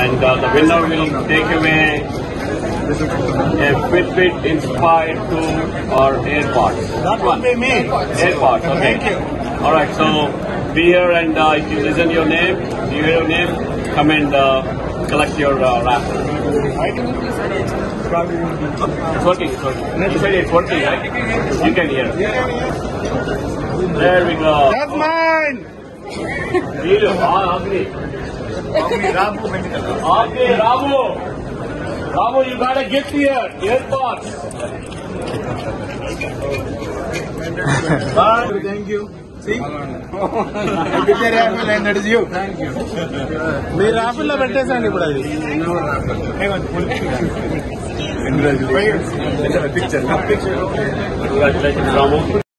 and the winner will take away a Fitbit Inspire 2 or AirPods. That will be me. AirPods, okay. Thank you. Alright, so be here, and if you listen your name, if you hear your name, come and collect your raffle. It's working, it's working. You said it's working, right? You can hear it. There we go. That's mine! Okay, Ramu, you got a gift here. AirPods. Thank you. See? I did a raffle and that is you. Thank you. You raffle la raffle. Congratulations. Congratulations, Ramu.